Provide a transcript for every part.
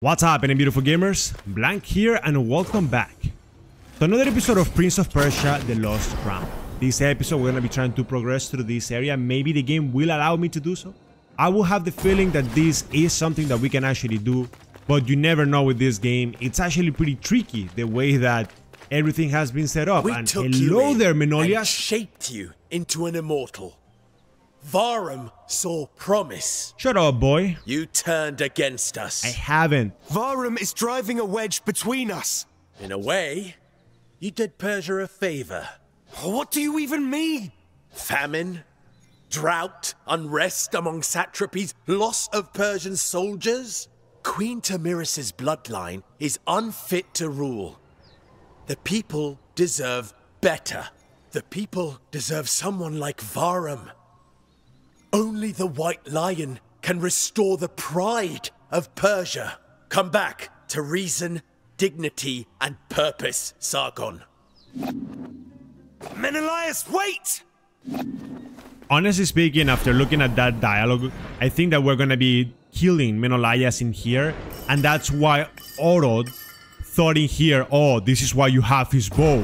What's happening, beautiful gamers? Blank here and welcome back to another episode of Prince of Persia The Lost Crown. This episode we're gonna be trying to progress through this area. Maybe the game will allow me to do so. I will have the feeling that this is something that we can actually do, but you never know with this game. It's actually pretty tricky the way that everything has been set up. And hello there, Menolia. Shaped you into an immortal. Vahram saw promise. Shut up, boy. You turned against us. I haven't. Vahram is driving a wedge between us. In a way, you did Persia a favor. What do you even mean? Famine, drought, unrest among satrapies, loss of Persian soldiers. Queen Tamiris' bloodline is unfit to rule. The people deserve better. The people deserve someone like Vahram. Only the White Lion can restore the pride of Persia. Come back to reason, dignity, and purpose, Sargon. Menelaus, wait! Honestly speaking, after looking at that dialogue, I think that we're gonna be killing Menelaus in here, and that's why Orodes thought in here, oh, this is why you have his bow.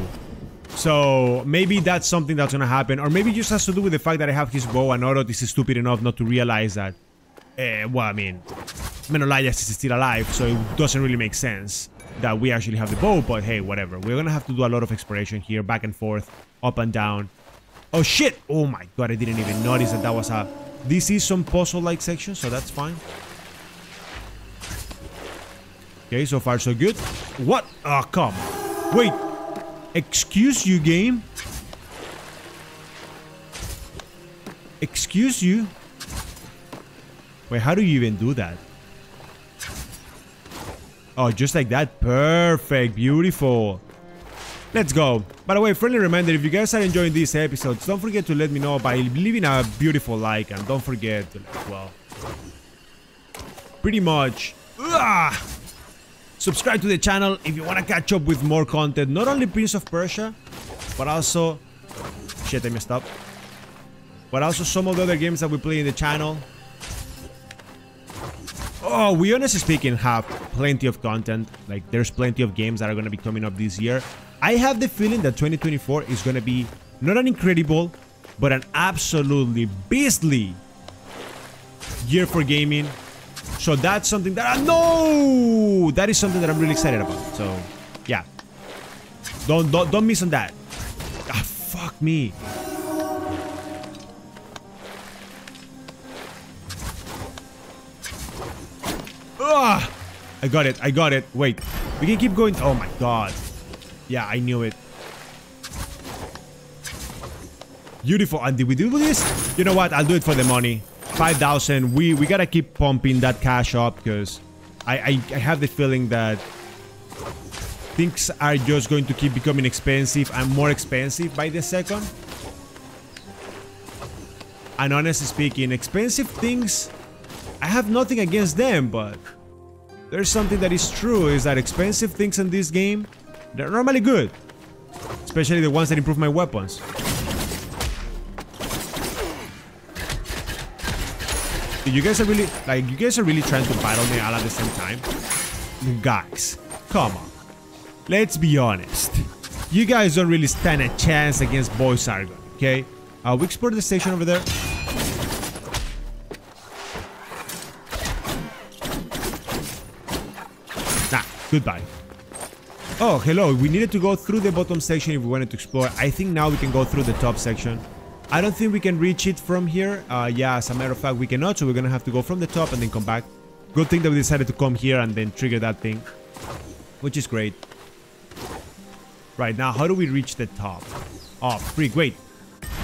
So maybe that's something that's gonna happen, or maybe it just has to do with the fact that I have his bow and Orodes is stupid enough not to realize that, well, I mean, Menelaus is still alive, so it doesn't really make sense that we actually have the bow, but hey, whatever. We're gonna have to do a lot of exploration here, back and forth, up and down. Oh shit! Oh my god, I didn't even notice that that was a... This is some puzzle-like section, so that's fine. Okay, so far so good. What? Oh, come. Wait. Excuse you, game. Excuse you. Wait, how do you even do that? Oh, just like that. Perfect. Beautiful. Let's go. By the way, friendly reminder, if you guys are enjoying these episodes, don't forget to let me know by leaving a beautiful like, and don't forget to, well, pretty much... Ugh! Subscribe to the channel if you want to catch up with more content, not only Prince of Persia, but also... Shit, I messed up. But also some of the other games that we play in the channel. Oh, we honestly speaking have plenty of content. Like, there's plenty of games that are going to be coming up this year. I have the feeling that 2024 is going to be not an incredible, but an absolutely beastly year for gaming. So that's something that I know that is something that I'm really excited about. So yeah. Don't miss on that. Ah, fuck me. Ah, I got it. I got it. Wait. We can keep going. Oh my god. Yeah, I knew it. Beautiful. And did we deal with this? You know what? I'll do it for the money. 5,000. We gotta keep pumping that cash up, because I have the feeling that things are just going to keep becoming expensive and more expensive by the second. And honestly speaking, expensive things, I have nothing against them, but there's something that is true, is that expensive things in this game, they're normally good, especially the ones that improve my weapons. You guys are really, like, you guys are really trying to battle me all at the same time? Guys, come on. Let's be honest. You guys don't really stand a chance against Boy Sargon, okay? We explored the station over there. Nah, goodbye. Oh, hello. We needed to go through the bottom section if we wanted to explore. I think now we can go through the top section. I don't think we can reach it from here. Yeah, as a matter of fact, we cannot, so we're gonna have to go from the top and then come back. Good thing that we decided to come here and then trigger that thing, which is great. Right, now how do we reach the top? Oh, freak, wait.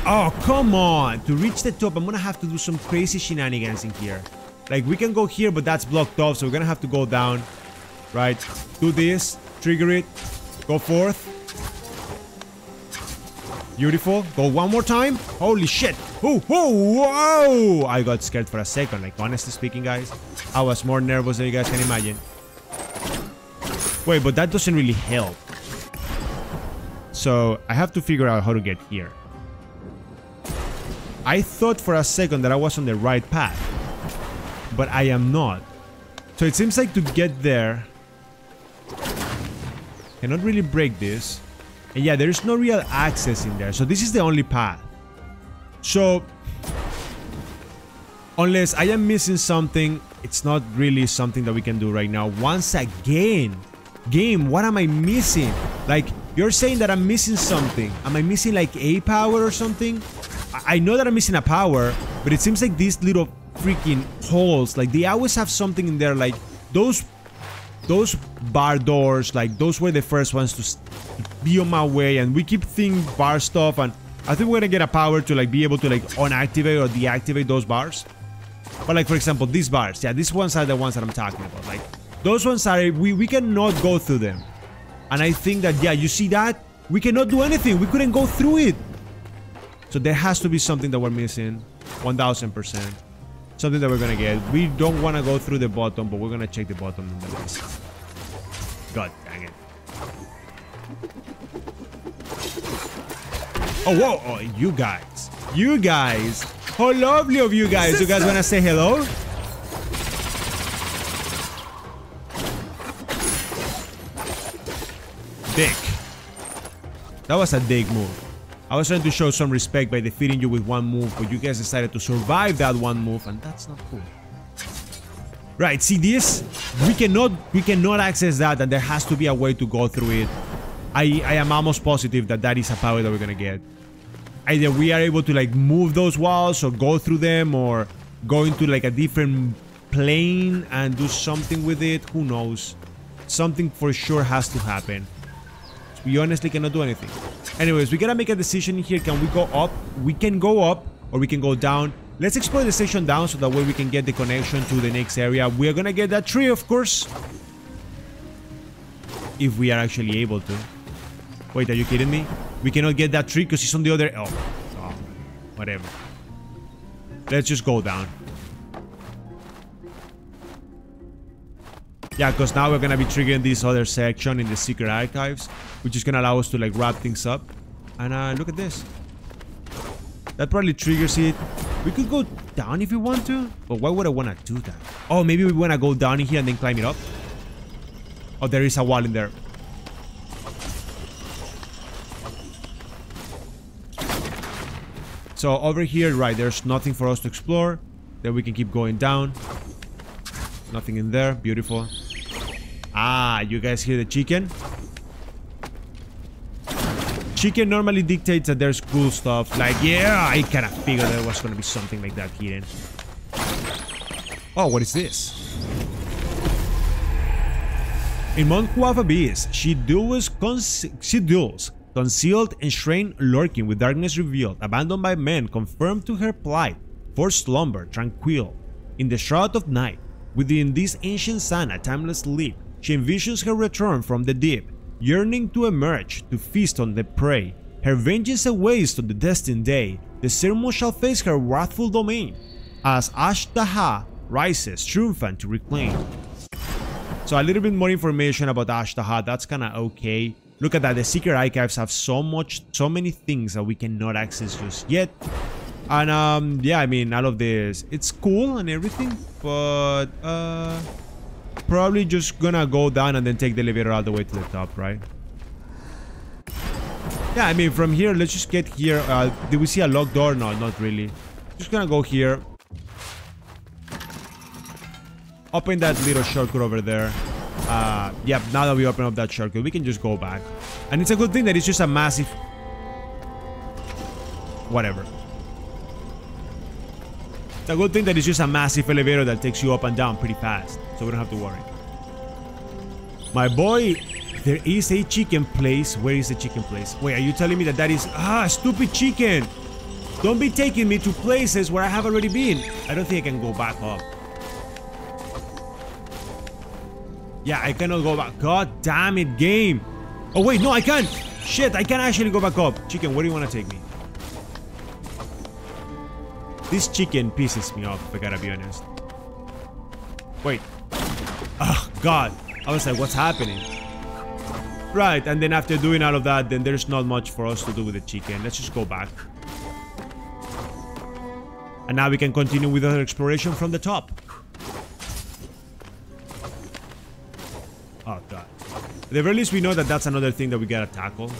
Oh, come on. To reach the top, I'm gonna have to do some crazy shenanigans in here. Like, we can go here, but that's blocked off, so we're gonna have to go down. Right, do this, trigger it, go forth. Beautiful. Go one more time. Holy shit. Oh, whoa. I got scared for a second. Like, honestly speaking, guys, I was more nervous than you guys can imagine. Wait, but that doesn't really help. So I have to figure out how to get here. I thought for a second that I was on the right path, but I am not. So it seems like to get there, cannot really break this. And yeah, there is no real access in there. So this is the only path. So unless I am missing something, it's not really something that we can do right now. Once again, game, what am I missing? Like, you're saying that I'm missing something. Am I missing like a power or something? I know that I'm missing a power, but it seems like these little freaking holes, like they always have something in there. Like those bar doors, like those were the first ones to be on my way, and we keep seeing bar stuff, and I think we're gonna get a power to like be able to like unactivate or deactivate those bars. But like, for example, these bars, yeah, these ones are the ones that I'm talking about. Like those ones are, we cannot go through them. And I think that, yeah, you see that? We cannot do anything. We couldn't go through it. So there has to be something that we're missing. 1000%. Something that we're gonna get. We don't wanna go through the bottom, but we're gonna check the bottom in the list. God dang it. Oh, whoa. Oh, you guys. You guys. How lovely of you guys. You guys wanna say hello? Dick. That was a dick move. I was trying to show some respect by defeating you with one move, but you guys decided to survive that one move, and that's not cool. Right, see this? We cannot access that, and there has to be a way to go through it. I am almost positive that that is a power that we're gonna get. Either we are able to like move those walls or go through them or go into like a different plane and do something with it. Who knows? Something for sure has to happen. We honestly cannot do anything. Anyways, we gotta make a decision here. Can we go up? We can go up or we can go down. Let's explore the section down so that way we can get the connection to the next area. We're gonna get that tree, of course. If we are actually able to. Wait, are you kidding me? We cannot get that tree because it's on the other... Oh, whatever. Let's just go down. Yeah, because now we're gonna be triggering this other section in the secret archives, which is gonna allow us to like wrap things up. And look at this. That probably triggers it. We could go down if we want to, but why would I wanna do that? Oh, maybe we wanna go down in here and then climb it up. Oh, there is a wall in there. So over here, right, there's nothing for us to explore. Then we can keep going down. Nothing in there. Beautiful. Ah, you guys hear the chicken? Chicken normally dictates that there's cool stuff. Like, yeah, I kind of figured there was going to be something like that hidden. Oh, what is this? In Mount Qaf Abyss, she duels. Concealed, enshrined, lurking, with darkness revealed, abandoned by men, confirmed to her plight, for slumber, tranquil, in the shroud of night. Within this ancient sun, a timeless sleep, she envisions her return from the deep, yearning to emerge, to feast on the prey. Her vengeance awaits on the destined day. The Sermo shall face her wrathful domain, as Azhdaha rises, triumphant to reclaim. So a little bit more information about Azhdaha. That's kinda okay. Look at that, the secret archives have so many things that we cannot access just yet. And yeah, I mean, all of this, it's cool and everything, but probably just gonna go down and then take the elevator all the way to the top, right? Yeah, I mean, from here, let's just get here. Did we see a locked door? No, not really. Just gonna go here. Open that little shortcut over there. Yeah, now that we open up that shortcut, we can just go back. And it's a good thing that it's just a massive... Whatever. It's a good thing that it's just a massive elevator that takes you up and down pretty fast, so we don't have to worry. My boy, there is a chicken place. Where is the chicken place? Wait, are you telling me that that is... Ah, stupid chicken! Don't be taking me to places where I have already been. I don't think I can go back up. Yeah, I cannot go back. God damn it, game! Oh wait, no, I can't! Shit, I can't actually go back up. Chicken, where do you want to take me? This chicken pisses me off, if I gotta be honest. Wait. Oh, God. I was like, what's happening? Right, and then after doing all of that, then there's not much for us to do with the chicken. Let's just go back. And now we can continue with our exploration from the top. Oh god. At the very least we know that that's another thing that we gotta tackle,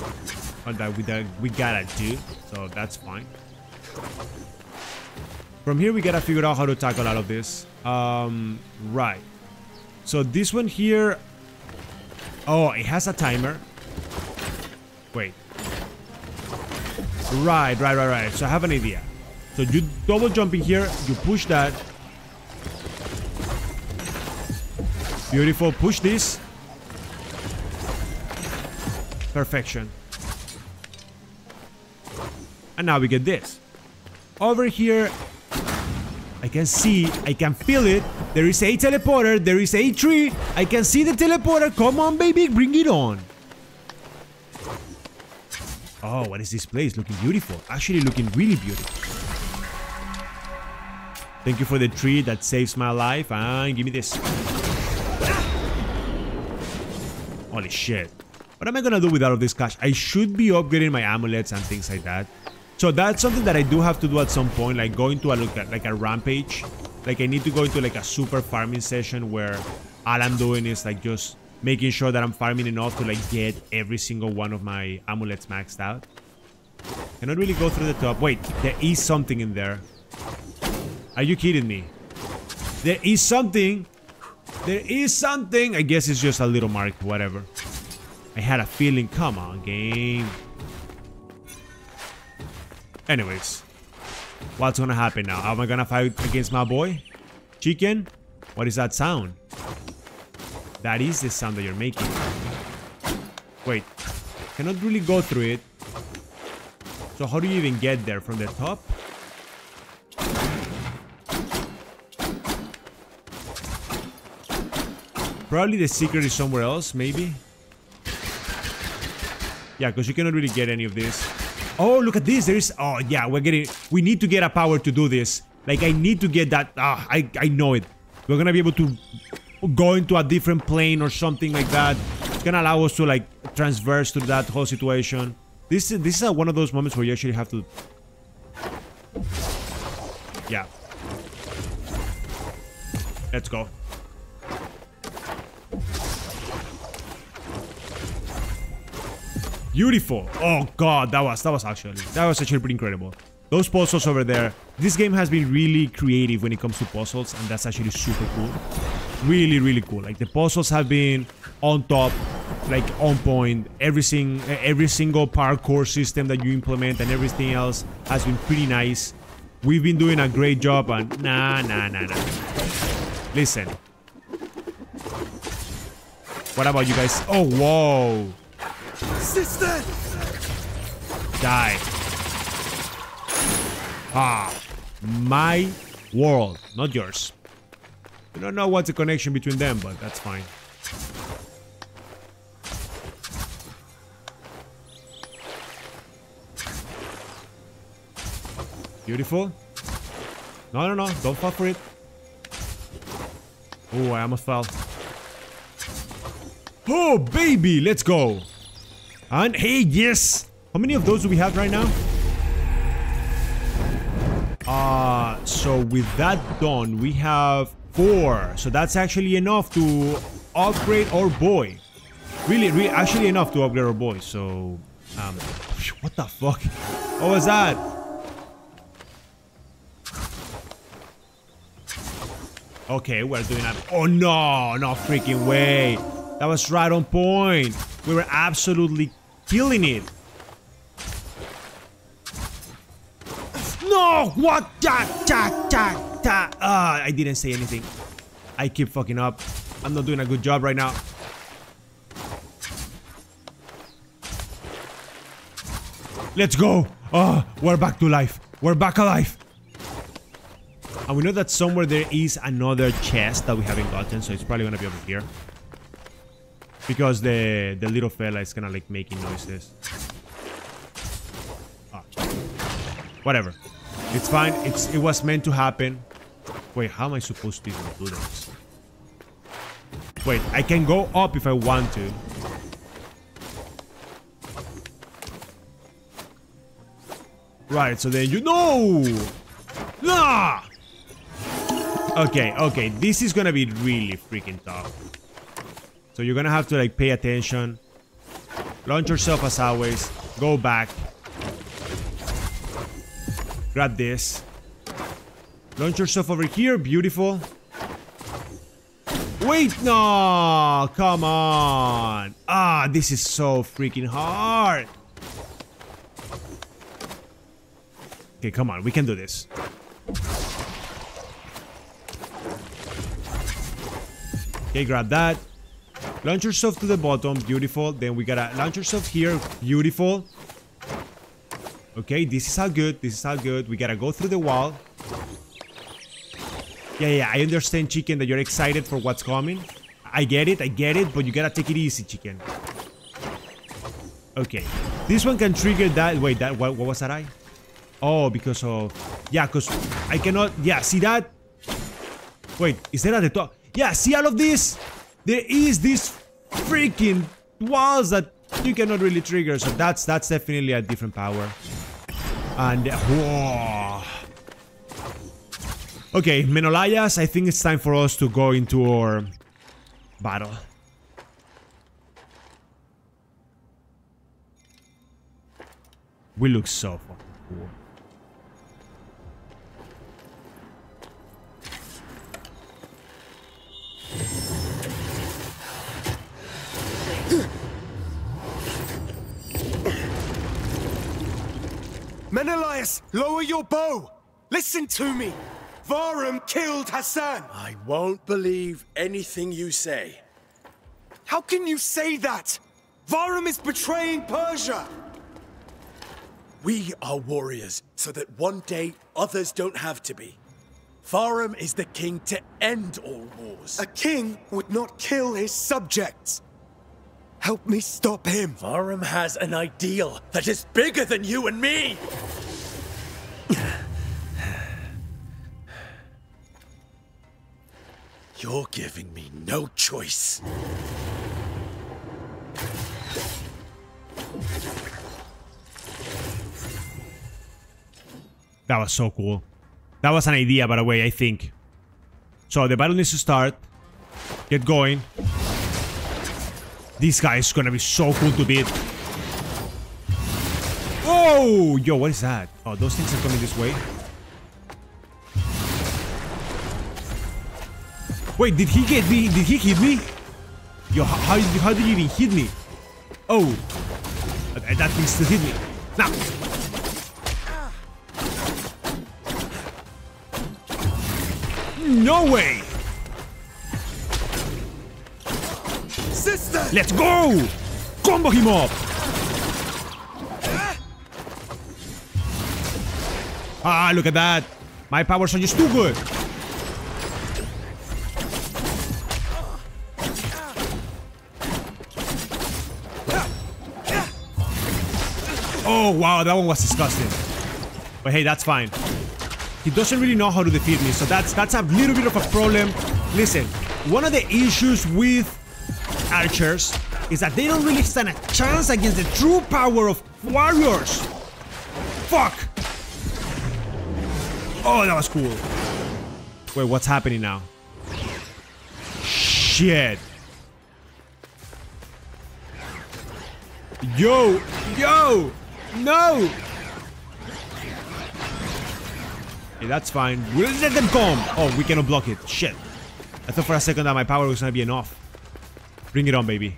or that we gotta do, so that's fine. From here we gotta figure out how to tackle all of this. Right. So this one here... Oh, it has a timer. Wait. Right. So I have an idea. So you double jump in here, you push that. Beautiful, push this. Perfection. And now we get this. Over here, I can see, I can feel it. There is a teleporter, there is a tree. I can see the teleporter, come on baby, bring it on. Oh, what is this place? Looking beautiful. Actually looking really beautiful. Thank you for the tree that saves my life. And give me this. Holy shit. What am I gonna do with all of this cash? I should be upgrading my amulets and things like that. So that's something that I do have to do at some point, like going to a rampage. Like I need to go into like a super farming session where all I'm doing is like just making sure that I'm farming enough to like get every single one of my amulets maxed out. Cannot really go through the top. Wait, there is something in there. Are you kidding me? There is something. There is something. I guess it's just a little mark, whatever. I had a feeling. Come on, game. Anyways, what's gonna happen now? Am I gonna fight against my boy? Chicken? What is that sound? That is the sound that you're making. Wait, cannot really go through it. So how do you even get there? From the top? Probably the secret is somewhere else, maybe? Yeah, because you cannot really get any of this. Oh, look at this, there is... Oh, yeah, we need to get a power to do this. Like, I need to get that... Ah, I know it. We're gonna be able to go into a different plane or something like that. It's gonna allow us to, like, transverse through that whole situation. This is one of those moments where you actually have to... Yeah. Let's go. Beautiful. Oh god, that was actually pretty incredible. Those puzzles over there. This game has been really creative when it comes to puzzles, and that's actually super cool. Really cool. Like the puzzles have been on top, like on point. Every single parkour system that you implement and everything else has been pretty nice. We've been doing a great job, and nah. Listen. What about you guys? Oh whoa. Sister! Die. Ah, my world, not yours. I don't know what's the connection between them, but that's fine. Beautiful. No, don't fall for it. Oh, I almost fell. Oh, baby, let's go. And hey, yes! How many of those do we have right now? So with that done, we have 4. So that's actually enough to upgrade our boy. Really actually enough to upgrade our boy. So, what the fuck? What was that? Okay, we're doing that. Oh no, no freaking way. That was right on point. We were absolutely killing it. No! What? I didn't say anything. I keep fucking up. I'm not doing a good job right now. Let's go! Oh, we're back to life. We're back alive. And we know that somewhere there is another chest that we haven't gotten, so it's probably gonna be over here. Because the little fella is kind of like making noises. Ah. Whatever. It's fine. It was meant to happen. Wait, how am I supposed to even do this? Wait, I can go up if I want to. Right, so then you know. Nah! Okay. This is gonna be really freaking tough. So you're gonna have to like pay attention, launch yourself as always, go back, grab this, launch yourself over here, beautiful. Wait, no, come on. Ah, this is so freaking hard. Okay, come on, we can do this. Okay, grab that. Launch yourself to the bottom, beautiful. Then we gotta launch yourself here, beautiful. Okay, this is all good, this is all good. We gotta go through the wall. Yeah, I understand, Chicken, that you're excited for what's coming. I get it, but you gotta take it easy, Chicken. Okay, this one can trigger that. Wait, that what was that? Oh, because of... yeah, because I cannot... yeah, see that? Wait, is that at the top? Yeah, see all of this? There is this freaking walls that you cannot really trigger, so that's definitely a different power. And... whoa. Okay, Menelaus, I think it's time for us to go into our battle. We look so fucking cool. Menelaus, lower your bow! Listen to me! Vahram killed Hassan! I won't believe anything you say. How can you say that? Vahram is betraying Persia! We are warriors, so that one day others don't have to be. Vahram is the king to end all wars. A king would not kill his subjects. Help me stop him. Vahram has an ideal that is bigger than you and me! You're giving me no choice. That was so cool. That was an idea, by the way, I think. So the battle needs to start. Get going. This guy is gonna be so cool to beat. Oh, yo, what is that? Oh, those things are coming this way. Wait, did he get me? Did he hit me? Yo, how did he even hit me? Oh, that thing still hit me. Now. No way. Sister. Let's go. Combo him up. Ah, look at that. My powers are just too good. Oh, wow, that one was disgusting. But hey, that's fine. He doesn't really know how to defeat me, so that's a little bit of a problem. Listen, one of the issues with archers is that they don't really stand a chance against the true power of warriors. Fuck! Oh, that was cool. Wait, what's happening now? Shit. Yo! Yo! No! Okay, that's fine. We'll let them come! Oh, we cannot block it. Shit. I thought for a second that my power was gonna be enough. Bring it on, baby.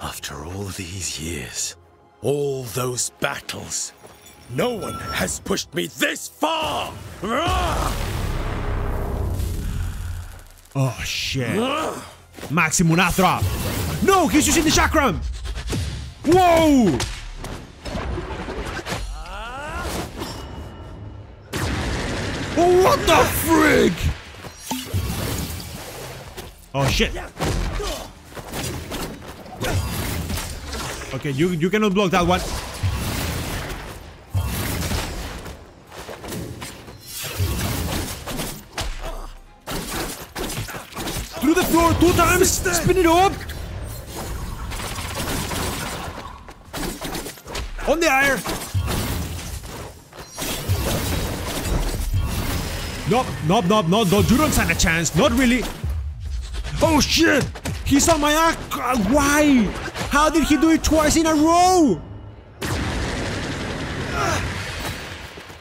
After all these years, all those battles, no one has pushed me this far! Oh, shit. Maximum Athra! No! He's using the chakram! Whoa! Oh, what the frig? Oh shit! Okay, you cannot block that one. Through the floor 2 times. Spin it up. On the air. Nope, don't, you don't stand a chance, not really. Oh shit! He saw my axe! Why? How did he do it twice in a row?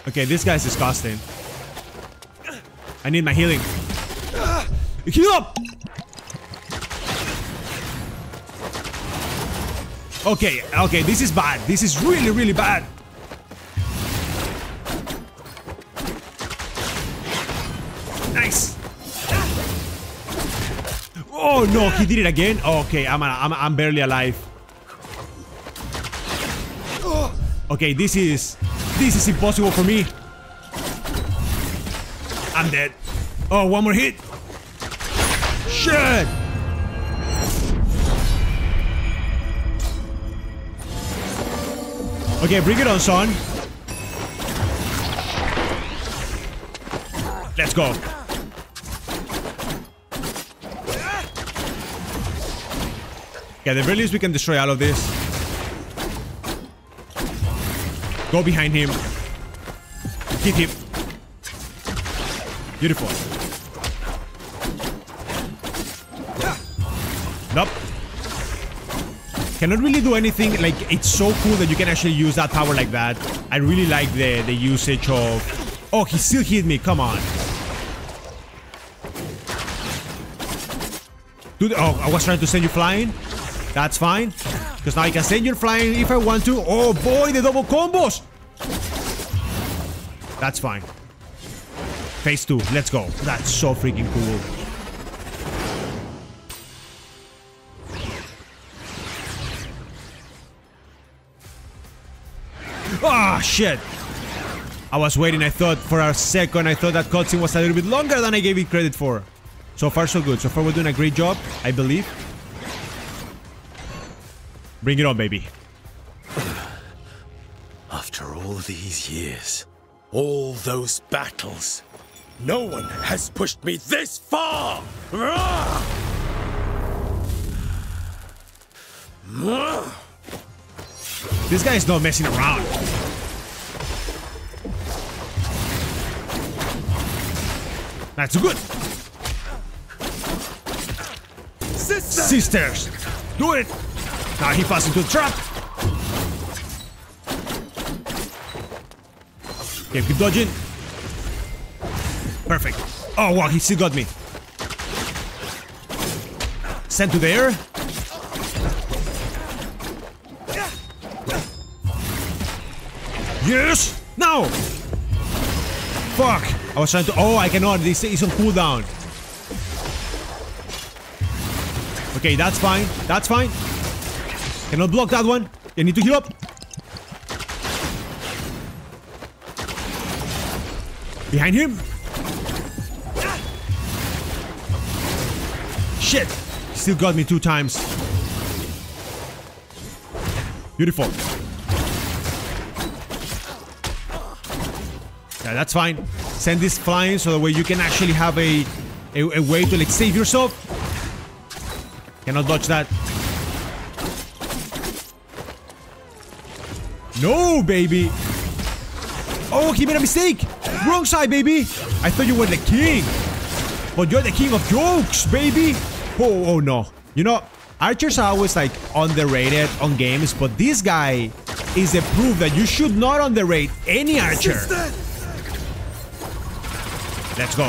Okay, this guy's disgusting. I need my healing. Heal up! Okay, okay, this is bad. This is really, really bad. Nice. Oh no, he did it again. Okay, I'm barely alive. Okay, this is impossible for me. I'm dead. Oh, one more hit. Shit. Okay, bring it on, son. Let's go. Yeah, the very least we can destroy all of this. Go behind him. Hit him. Beautiful. Nope. Cannot really do anything. Like, it's so cool that you can actually use that power like that. I really like the usage of... Oh, he still hit me. Come on. Dude, oh, I was trying to send you flying. That's fine. Because now I can send you flying if I want to. Oh boy, the double combos. That's fine. Phase 2. Let's go. That's so freaking cool. Ah, shit. I was waiting, I thought, for a second. I thought that cutscene was a little bit longer than I gave it credit for. So far, so good. So far, we're doing a great job, I believe. Bring it on, baby. After all these years, all those battles, no one has pushed me this far! This guy is not messing around. That's good. Sisters. Do it. Now he falls into a trap. Okay, keep dodging. Perfect. Oh, wow, he still got me. Send to the air. Yes! No! Fuck! I was trying to... Oh, I cannot. This is on cooldown. Okay, that's fine. That's fine. Cannot block that one. You need to heal up. Behind him. Shit! Still got me 2 times. Beautiful. Yeah, that's fine. Send this flying so that way you can actually have a way to like save yourself. Cannot dodge that. No, baby. Oh, he made a mistake. Wrong side, baby. I thought you were the king. But you're the king of jokes, baby. Oh, oh no. You know, archers are always like underrated on games, but this guy is a proof that you should not underrate any archer. Let's go.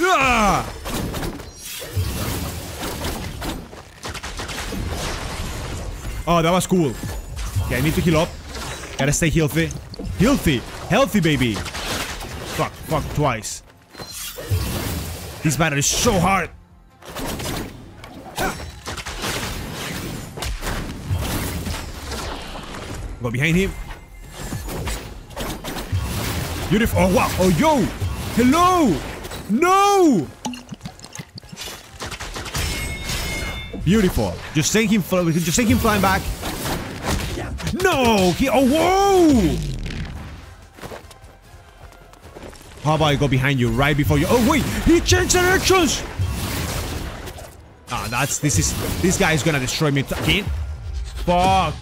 Ah! Oh, that was cool. Okay, I need to heal up. Gotta stay healthy. Healthy! Healthy, baby! Fuck, fuck, twice. This battle is so hard. Go behind him. Beautiful. Oh, wow. Oh, yo. Hello. No. Beautiful. Just send him flying. Just send him flying back. No. He. Oh, whoa. How about I go behind you right before you? Oh wait. He changed directions. Ah, that's. This guy is gonna destroy me again. Fuck.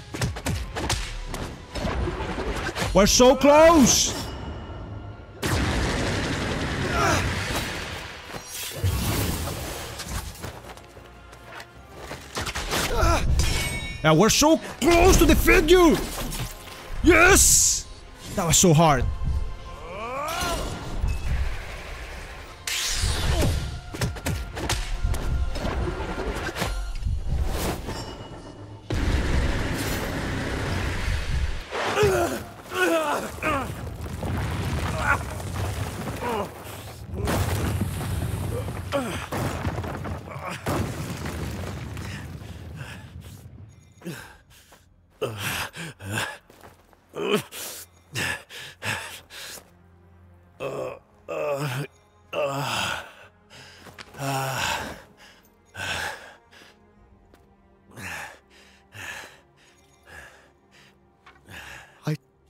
We're so close. Yeah, we're so close to the figure! Yes! That was so hard.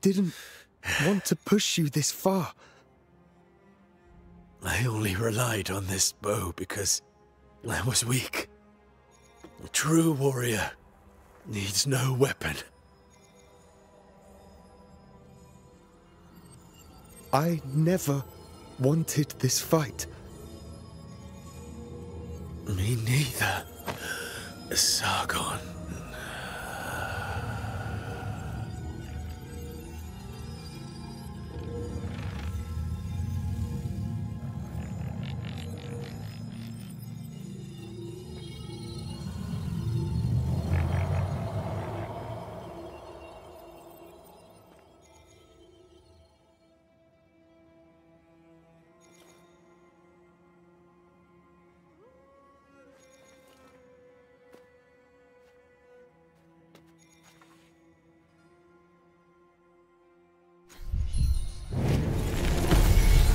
Didn't want to push you this far. I only relied on this bow because I was weak. A true warrior needs no weapon. I never wanted this fight. Me neither, Sargon.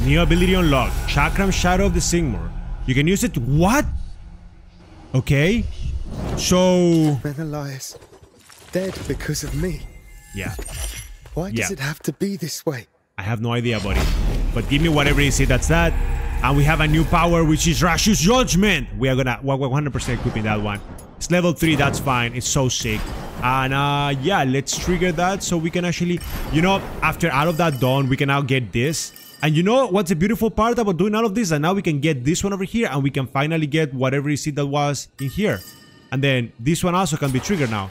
New ability unlocked, Chakram Shadow of the Singmore. You can use it. What? Okay. So. Elias, dead because of me. Yeah. Why does it have to be this way? I have no idea, buddy. But give me whatever you say. That's that. And we have a new power, which is Rashus Judgment. We are gonna 100% equipping that one. It's level 3. That's fine. It's so sick. And yeah, let's trigger that so we can actually, you know, after Out of That Dawn, we can now get this. And you know what's the beautiful part about doing all of this? And now we can get this one over here, and we can finally get whatever you see that was in here. And then this one also can be triggered now.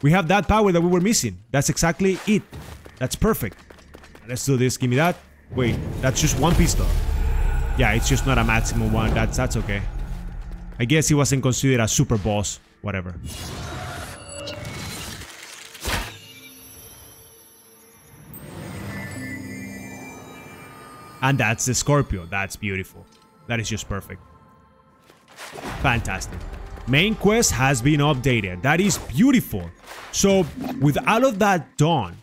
We have that power that we were missing. That's exactly it. That's perfect. Let's do this. Give me that. Wait, that's just one pistol. Yeah, it's just not a maximum one. That's okay. I guess he wasn't considered a super boss. Whatever. And that's the Scorpio. That's beautiful. That is just perfect. Fantastic. Main quest has been updated. That is beautiful. So, with Out of That Dawn,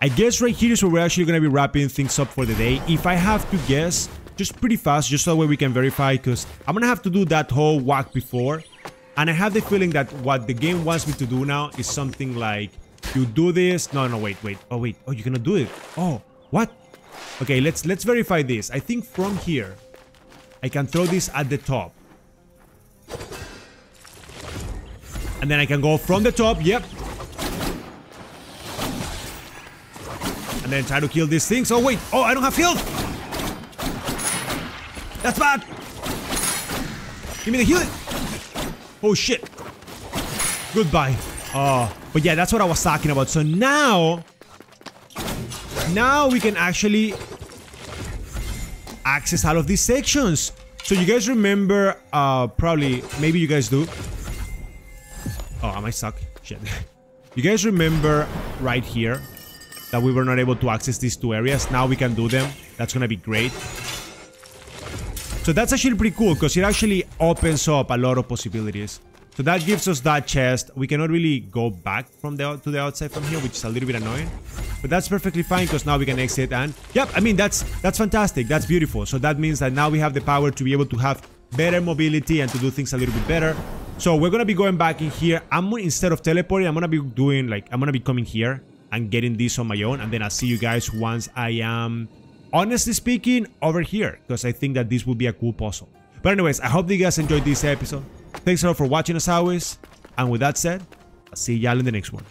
I guess right here is where we're actually going to be wrapping things up for the day. If I have to guess, just pretty fast, just so that way we can verify, because I'm going to have to do that whole walk before. And I have the feeling that what the game wants me to do now is something like, you do this. No, no, wait, wait. Oh, wait. Oh, you're going to do it. Oh, what? Okay, let's verify this. I think from here, I can throw this at the top. And then I can go from the top, yep. And then try to kill these things. Oh, wait. Oh, I don't have health. That's bad. Give me the healing. Oh, shit. Goodbye. Oh, but yeah, that's what I was talking about. So now... now we can actually access all of these sections. So you guys remember, probably, maybe you guys do. Oh, am I stuck? Shit. You guys remember right here that we were not able to access these two areas. Now we can do them. That's gonna be great. So that's actually pretty cool because it actually opens up a lot of possibilities. So that gives us that chest. We cannot really go back from to the outside from here, which is a little bit annoying. But that's perfectly fine because now we can exit and... yep, I mean, that's fantastic. That's beautiful. So that means that now we have the power to be able to have better mobility and to do things a little bit better. So we're going to be going back in here. Instead of teleporting, I'm going to be doing like... I'm going to be coming here and getting this on my own. And then I'll see you guys once I am, honestly speaking, over here. Because I think that this will be a cool puzzle. But anyways, I hope that you guys enjoyed this episode. Thanks a lot for watching as always. And with that said, I'll see y'all in the next one.